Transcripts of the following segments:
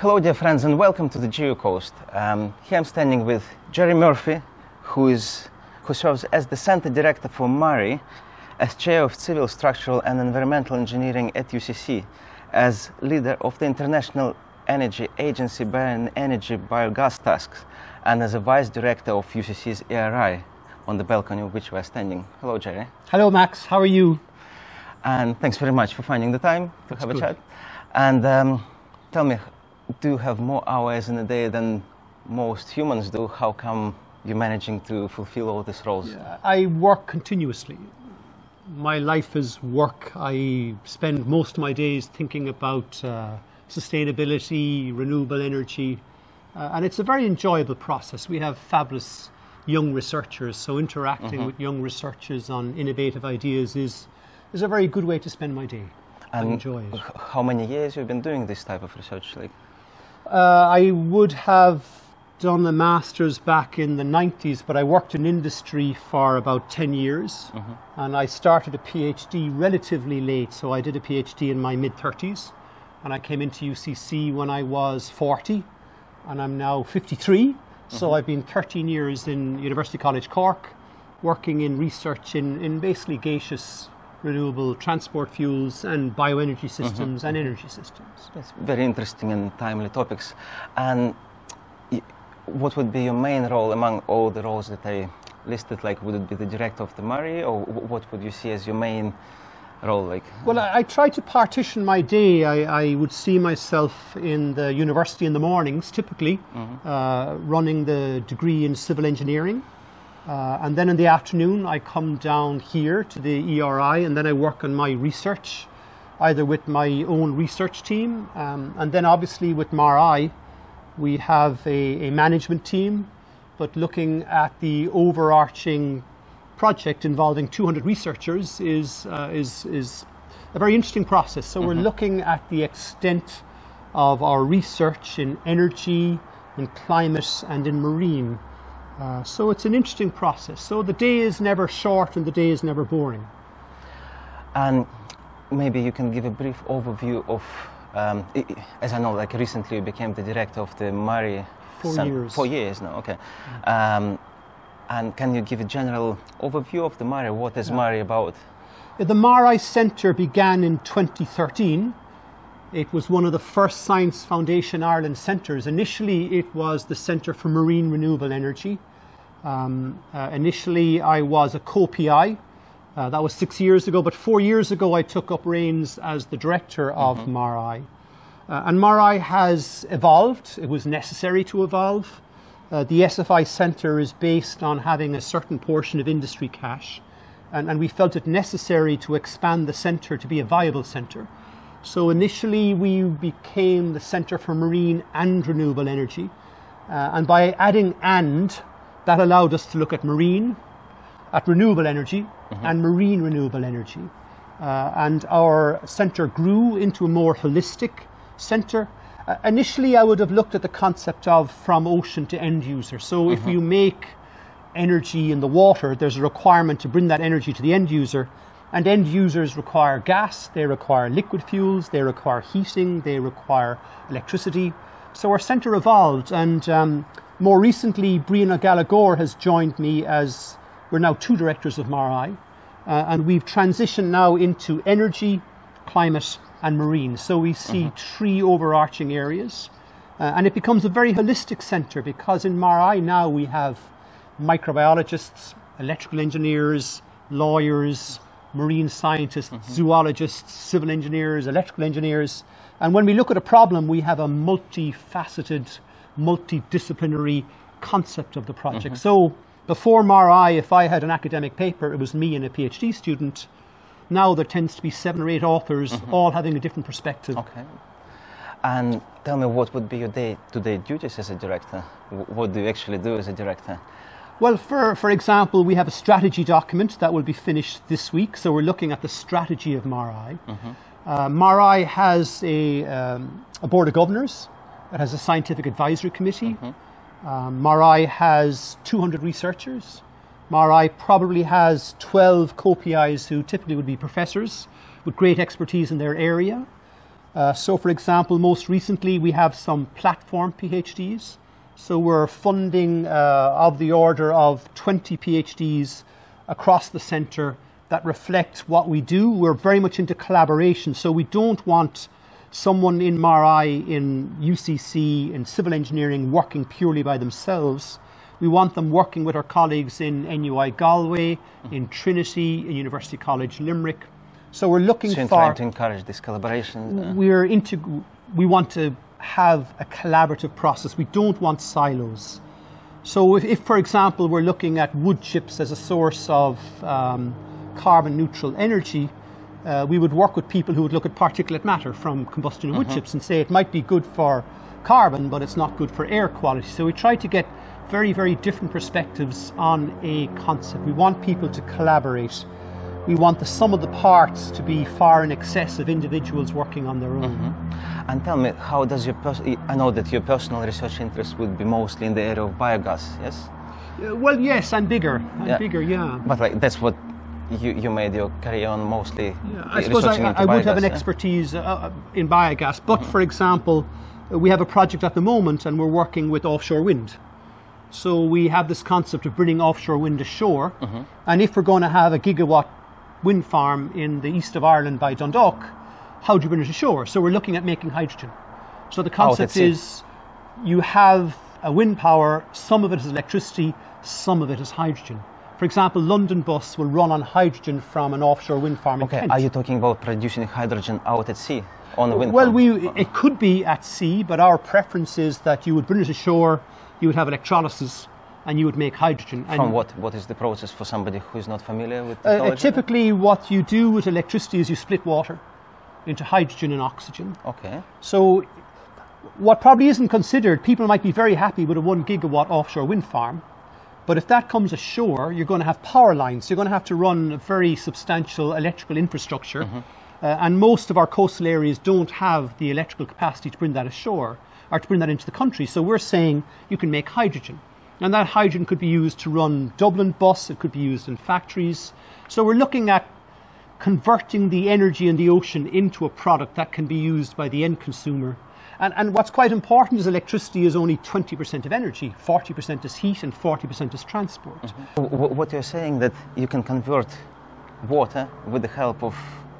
Hello dear friends and welcome to the GeoCoast. Here I'm standing with Gerry Murphy, who serves as the Centre Director for MaREI, as Chair of Civil, Structural and Environmental Engineering at UCC, as leader of the International Energy Agency Bioenergy Biogas Tasks, and as a Vice Director of UCC's ERI, on the balcony of which we are standing. Hello Gerry. Hello Max, how are you? And thanks very much for finding the time to have a chat. And tell me, do you have more hours in a day than most humans do? How come you're managing to fulfill all these roles? Yeah, I work continuously. My life is work. I spend most of my days thinking about sustainability, renewable energy, and it's a very enjoyable process. We have fabulous young researchers, so interacting with young researchers on innovative ideas is a very good way to spend my day. And I enjoy it. How many years you've been doing this type of research? Like, I would have done a master's back in the 90s, but I worked in industry for about 10 years. And I started a PhD relatively late, so I did a PhD in my mid-30s. And I came into UCC when I was 40, and I'm now 53. So I've been 13 years in University College Cork, working in research in basically gaseous renewable transport fuels and bioenergy systems and energy systems. That's very interesting and timely topics. And what would be your main role among all the roles that I listed? Like, would it be the director of the MaREI, or what would you see as your main role? Like, well, I try to partition my day. I would see myself in the university in the mornings, typically, running the degree in civil engineering. And then in the afternoon, I come down here to the ERI, and then I work on my research, either with my own research team, and then obviously with MaREI, we have a management team, but looking at the overarching project involving 200 researchers is a very interesting process. So we're looking at the extent of our research in energy, in climate, and in marine. So it's an interesting process. So the day is never short and the day is never boring. And maybe you can give a brief overview of, as I know, like recently you became the director of the MaREI. 4 years. 4 years now, okay. And can you give a general overview of the MaREI? What is MaREI about? The MaREI Centre began in 2013. It was one of the first Science Foundation Ireland centres. Initially, it was the Centre for Marine Renewable Energy. Initially, I was a co-PI. That was 6 years ago, but 4 years ago, I took up reins as the director of MaREI. And MaREI has evolved. It was necessary to evolve. The SFI Centre is based on having a certain portion of industry cash, and we felt it necessary to expand the centre to be a viable centre. So initially we became the Centre for Marine and Renewable Energy, and by adding "and", that allowed us to look at marine, at renewable energy and marine renewable energy. And our centre grew into a more holistic centre. Initially I would have looked at the concept of from ocean to end user. So if you make energy in the water, there's a requirement to bring that energy to the end user. And end users require gas, they require liquid fuels, they require heating, they require electricity. So our centre evolved, and more recently Brianna Gallagher has joined me as we're now two directors of MaREI, and we've transitioned now into energy, climate and marine. So we see three overarching areas, and it becomes a very holistic centre, because in MaREI now we have microbiologists, electrical engineers, lawyers, marine scientists, zoologists, civil engineers, electrical engineers. And when we look at a problem, we have a multifaceted, multidisciplinary concept of the project. So before MaREI, if I had an academic paper, it was me and a PhD student. Now there tends to be 7 or 8 authors, all having a different perspective. Okay. And tell me, what would be your day-to-day duties as a director? What do you actually do as a director? Well, for example, we have a strategy document that will be finished this week. So we're looking at the strategy of MaREI. MaREI has a board of governors. It has a scientific advisory committee. MaREI has 200 researchers. MaREI probably has 12 co-PIs who typically would be professors with great expertise in their area. So for example, most recently we have some platform PhDs. So we're funding of the order of 20 PhDs across the centre that reflect what we do. We're very much into collaboration. So we don't want someone in MaREI, in UCC, in civil engineering working purely by themselves. We want them working with our colleagues in NUI Galway, in Trinity, in University College Limerick. So we're looking for... trying to encourage this collaboration. We want to have a collaborative process. We don't want silos. So if for example, we're looking at wood chips as a source of carbon neutral energy, we would work with people who would look at particulate matter from combustion of wood chips and say it might be good for carbon, but it's not good for air quality. So we try to get very, very different perspectives on a concept. We want people to collaborate. We want the sum of the parts to be far in excess of individuals working on their own. And tell me, how does your I know that your personal research interest would be mostly in the area of biogas, yes? Well, yes, and bigger. Yeah. But like, that's what you made your career on, mostly. Yeah, I suppose I would have an expertise in biogas, but for example, we have a project at the moment and we're working with offshore wind. So we have this concept of bringing offshore wind ashore, and if we're going to have a gigawatt wind farm in the east of Ireland by Dundalk, how do you bring it ashore? So we're looking at making hydrogen. So the concept is you have a wind power, some of it is electricity, some of it is hydrogen. For example, London Bus will run on hydrogen from an offshore wind farm in Kent. Are you talking about producing hydrogen out at sea on a wind farm? Well, it could be at sea, but our preference is that you would bring it ashore, you would have electrolysis, and you would make hydrogen. And from what? What is the process for somebody who is not familiar with technology? Typically, what you do with electricity is you split water into hydrogen and oxygen. Okay. So what probably isn't considered, people might be very happy with a 1 gigawatt offshore wind farm, but if that comes ashore, you're going to have power lines. You're going to have to run a very substantial electrical infrastructure, and most of our coastal areas don't have the electrical capacity to bring that ashore or to bring that into the country. So we're saying you can make hydrogen. And that hydrogen could be used to run Dublin Bus, it could be used in factories. So we're looking at converting the energy in the ocean into a product that can be used by the end consumer. And what's quite important is electricity is only 20% of energy, 40% is heat and 40% is transport. What you're saying that you can convert water with the help of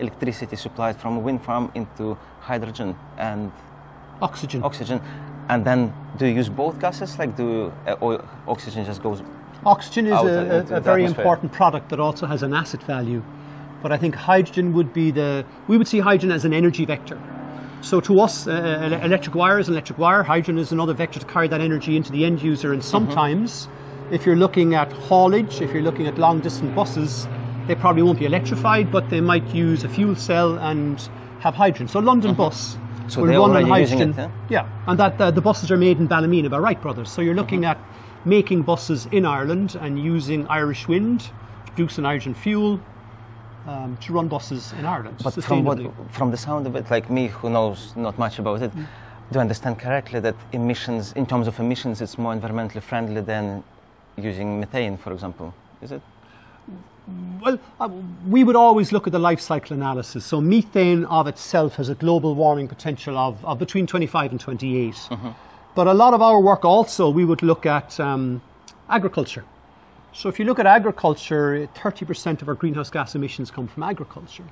electricity supplied from a wind farm into hydrogen and oxygen. And then do you use both gases, like or oxygen just goes? Oxygen is a very important product that also has an asset value. But I think hydrogen would be we would see hydrogen as an energy vector. So to us, electric wire is an electric wire. Hydrogen is another vector to carry that energy into the end user. And sometimes, if you're looking at haulage, if you're looking at long distance buses, they probably won't be electrified, but they might use a fuel cell and have hydrogen. So London Bus. So we'll run on hydrogen, and that the buses are made in Ballymena by Wright Brothers. So you're looking at making buses in Ireland and using Irish wind to produce an hydrogen fuel to run buses in Ireland. But from the sound of it, like me who knows not much about it, do I understand correctly that emissions, in terms of emissions, it's more environmentally friendly than using methane, for example? Is it? Well, we would always look at the life cycle analysis. So methane of itself has a global warming potential of between 25 and 28. But a lot of our work also, we would look at agriculture. So if you look at agriculture, 30% of our greenhouse gas emissions come from agriculture.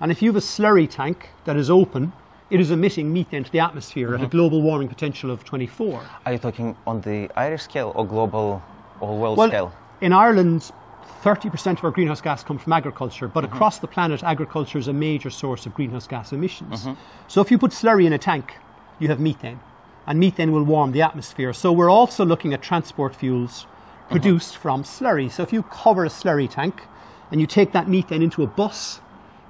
And if you have a slurry tank that is open, it is emitting methane to the atmosphere at a global warming potential of 24. Are you talking on the Irish scale or global or world scale? In Ireland, 30% of our greenhouse gas comes from agriculture, but across the planet, agriculture is a major source of greenhouse gas emissions. So if you put slurry in a tank, you have methane, and methane will warm the atmosphere. So we're also looking at transport fuels produced from slurry. So if you cover a slurry tank and you take that methane into a bus,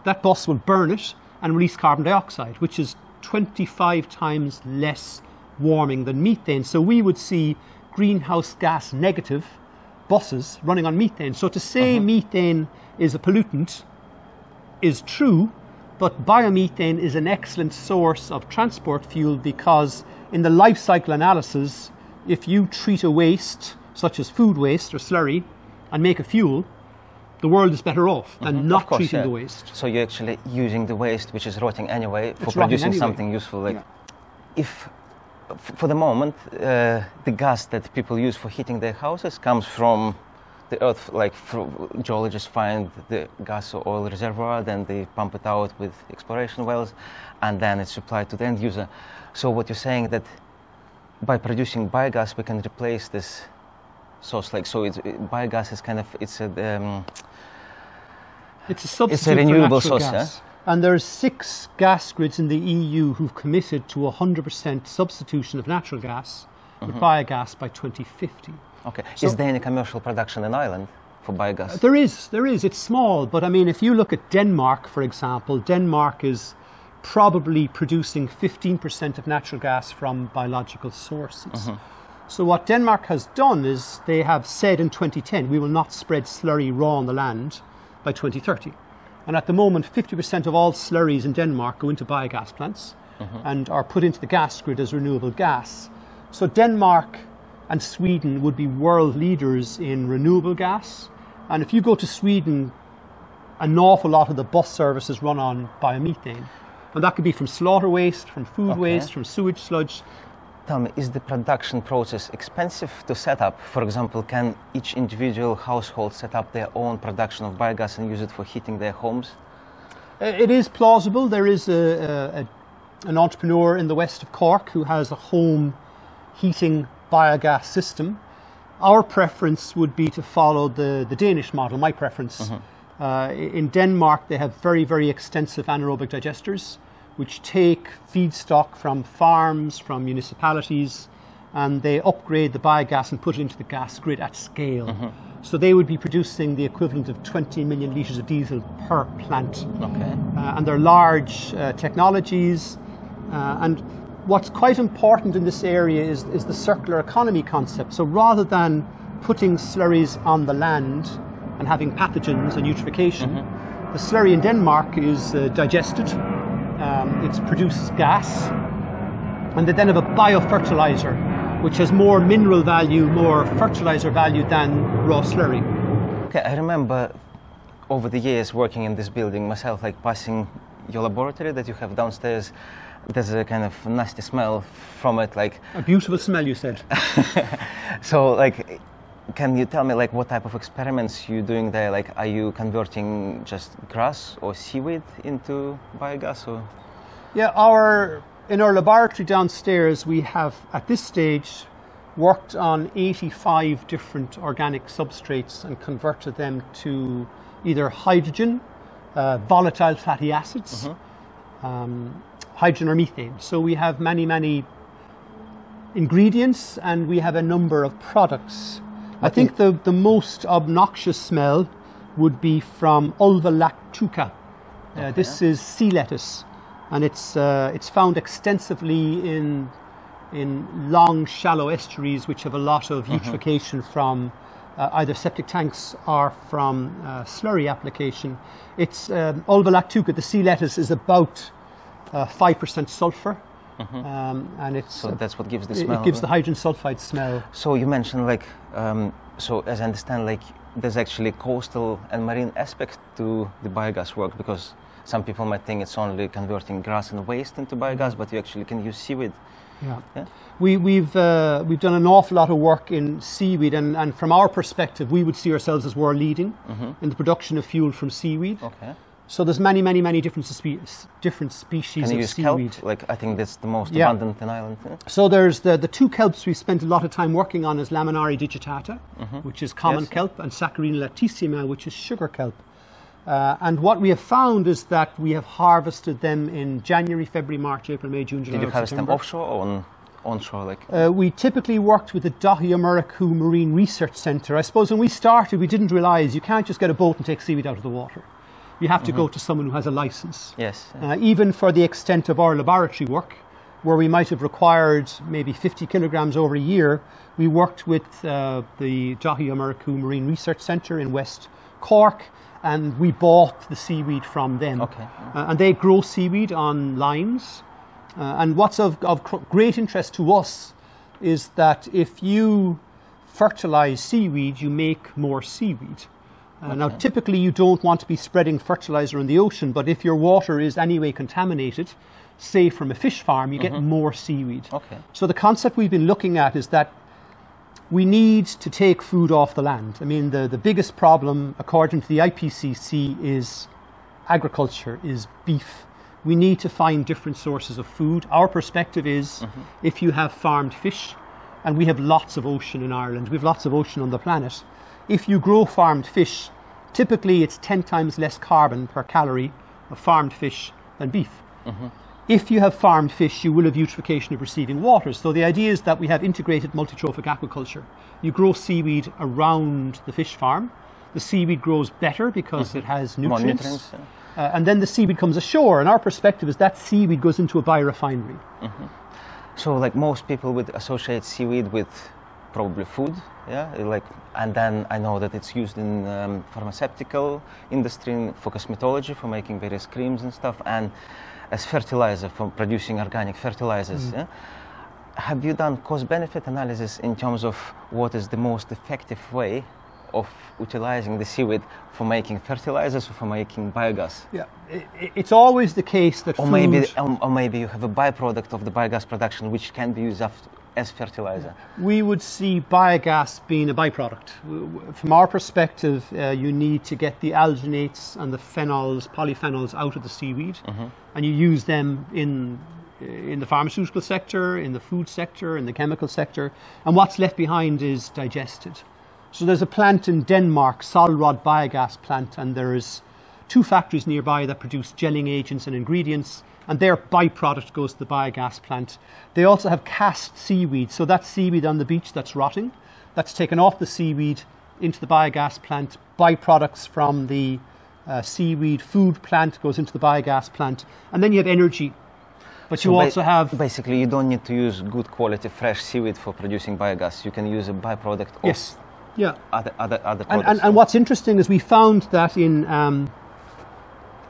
that bus will burn it and release carbon dioxide, which is 25 times less warming than methane. So we would see greenhouse gas negative buses running on methane. So to say methane is a pollutant is true, but biomethane is an excellent source of transport fuel because in the life cycle analysis, if you treat a waste, such as food waste or slurry, and make a fuel, the world is better off than not treating the waste. So you're actually using the waste, which is rotting anyway, for producing something useful. Like if, for the moment, the gas that people use for heating their houses comes from the earth. Like geologists find the gas or oil reservoir, then they pump it out with exploration wells, and then it's supplied to the end user. So what you're saying that by producing biogas, we can replace this source, like so. Biogas is kind of it's a substitute. It's a renewable source, and there are 6 gas grids in the EU who've committed to 100% substitution of natural gas with biogas by 2050. Okay, so is there any commercial production in Ireland for biogas? There is. It's small, but I mean, if you look at Denmark, for example, Denmark is probably producing 15% of natural gas from biological sources. So what Denmark has done is they have said in 2010, we will not spread slurry raw on the land by 2030. And at the moment, 50% of all slurries in Denmark go into biogas plants and are put into the gas grid as renewable gas. So Denmark and Sweden would be world leaders in renewable gas. And if you go to Sweden, an awful lot of the bus services run on biomethane. And that could be from slaughter waste, from food waste, from sewage sludge. Tell me, is the production process expensive to set up? For example, can each individual household set up their own production of biogas and use it for heating their homes? It is plausible. There is an entrepreneur in the west of Cork who has a home heating biogas system. Our preference would be to follow the Danish model, my preference. In Denmark, they have very, very extensive anaerobic digesters, which take feedstock from farms, from municipalities, and they upgrade the biogas and put it into the gas grid at scale. So they would be producing the equivalent of 20 million litres of diesel per plant. And they're large technologies. And what's quite important in this area is the circular economy concept. So rather than putting slurries on the land and having pathogens and eutrophication, the slurry in Denmark is digested. It produces gas, and they then have a biofertilizer, which has more mineral value, more fertilizer value than raw slurry. Okay, I remember over the years working in this building myself, like passing your laboratory that you have downstairs. There's a kind of nasty smell from it, like a beautiful smell, you said. So, like, can you tell me, like, what type of experiments you're doing there? Like, are you converting just grass or seaweed into biogas? Or in our laboratory downstairs, we have at this stage worked on 85 different organic substrates and converted them to either hydrogen, volatile fatty acids, hydrogen or methane. So we have many ingredients, and we have a number of products. I think the most obnoxious smell would be from Ulva lactuca. This is sea lettuce, and it's found extensively in long, shallow estuaries, which have a lot of eutrophication from either septic tanks or from slurry application. It's Ulva lactuca, the sea lettuce, is about 5% sulfur. And it's, so that's what gives the smell. It gives the hydrogen sulfide smell. So you mentioned, like, so as I understand, like, there's actually coastal and marine aspect to the biogas work, because some people might think it's only converting grass and waste into biogas, but you actually can use seaweed. We've done an awful lot of work in seaweed, and from our perspective, we would see ourselves as world leading in the production of fuel from seaweed. So there's many different species of seaweed. Kelp? Like, I think that's the most abundant in Ireland. So there's the two kelps we spent a lot of time working on is Laminaria digitata, which is common kelp, and Saccharina latissima, which is sugar kelp. And what we have found is that we have harvested them in January, February, March, April, May, June, July. Did you harvest them offshore or onshore? Like, we typically worked with the Daithí O'Murchú Marine Research Centre. I suppose when we started, we didn't realise you can't just get a boat and take seaweed out of the water. You have to go to someone who has a license. Even for the extent of our laboratory work, where we might have required maybe 50 kilograms over a year, we worked with the Daithí O'Murchú Marine Research Centre in West Cork, and we bought the seaweed from them. And they grow seaweed on limes. And what's of great interest to us is that if you fertilise seaweed, you make more seaweed. Now, typically you don't want to be spreading fertilizer in the ocean, but if your water is anyway contaminated, say from a fish farm, you get more seaweed. So the concept we've been looking at is that we need to take food off the land. I mean, the biggest problem, according to the IPCC, is agriculture, is beef. We need to find different sources of food. Our perspective is if you have farmed fish, and we have lots of ocean in Ireland, we have lots of ocean on the planet. If you grow farmed fish, typically it's 10 times less carbon per calorie of farmed fish than beef. If you have farmed fish, you will have eutrophication of receiving waters. So the idea is that we have integrated multitrophic aquaculture. You grow seaweed around the fish farm. The seaweed grows better because it has nutrients. And then the seaweed comes ashore. And our perspective is that seaweed goes into a biorefinery. So like most people would associate seaweed with probably food, and then I know that it's used in pharmaceutical industry, for cosmetology, for making various creams and stuff, and as fertilizer, for producing organic fertilizers. Have you done cost-benefit analysis in terms of what is the most effective way of utilizing the seaweed for making fertilizers or for making biogas? It's always the case that or maybe you have a byproduct of the biogas production which can be used as fertilizer. We would see biogas being a byproduct. From our perspective, you need to get the alginates and the phenols, polyphenols out of the seaweed, and you use them in the pharmaceutical sector, in the food sector, in the chemical sector, and what's left behind is digested. So there's a plant in Denmark, Solrod biogas plant, and there's two factories nearby that produce gelling agents and ingredients, and their byproduct goes to the biogas plant. They also have cast seaweed, so that's seaweed on the beach that's rotting. That's taken off the seaweed into the biogas plant. Byproducts from the seaweed food plant goes into the biogas plant. And then you have energy. But so you also have... Basically, you don't need to use good quality fresh seaweed for producing biogas. You can use a byproduct of other products. And what's interesting is we found that in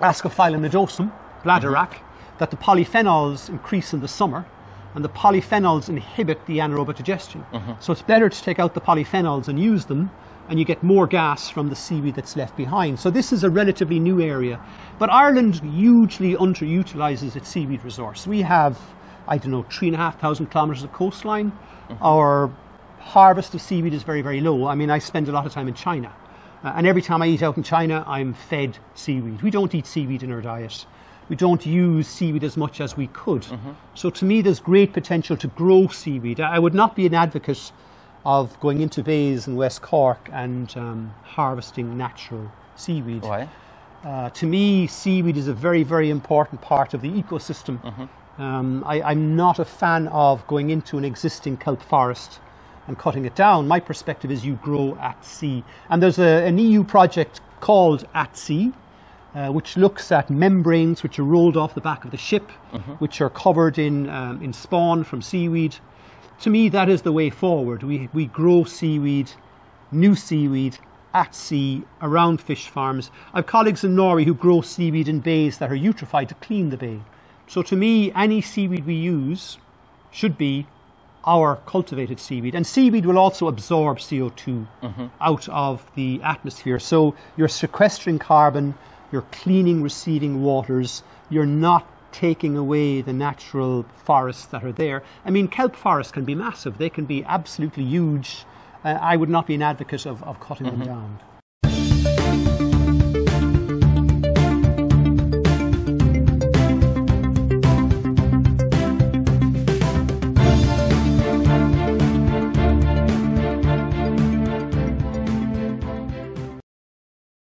Ascophyllum nodosum, bladder wrack, that the polyphenols increase in the summer, and the polyphenols inhibit the anaerobic digestion. So it's better to take out the polyphenols and use them, and you get more gas from the seaweed that's left behind. So this is a relatively new area. But Ireland hugely underutilises its seaweed resource. We have, I don't know, 3,500 kilometres of coastline. Our harvest of seaweed is very, very low. I mean, I spend a lot of time in China. And every time I eat out in China, I'm fed seaweed. We don't eat seaweed in our diet. We don't use seaweed as much as we could. So to me, there's great potential to grow seaweed. I would not be an advocate of going into bays in West Cork and harvesting natural seaweed. Why? To me, seaweed is a very, very important part of the ecosystem. I'm not a fan of going into an existing kelp forest and cutting it down. My perspective is you grow at sea. And there's an EU project called At Sea, which looks at membranes which are rolled off the back of the ship, which are covered in spawn from seaweed. To me, that is the way forward. We grow seaweed, new seaweed, at sea, around fish farms. I have colleagues in Norway who grow seaweed in bays that are eutrophied to clean the bay. So to me, any seaweed we use should be our cultivated seaweed, and seaweed will also absorb CO2 out of the atmosphere. So you're sequestering carbon, you're cleaning receding waters, you're not taking away the natural forests that are there. I mean, kelp forests can be massive. They can be absolutely huge. I would not be an advocate of cutting them down.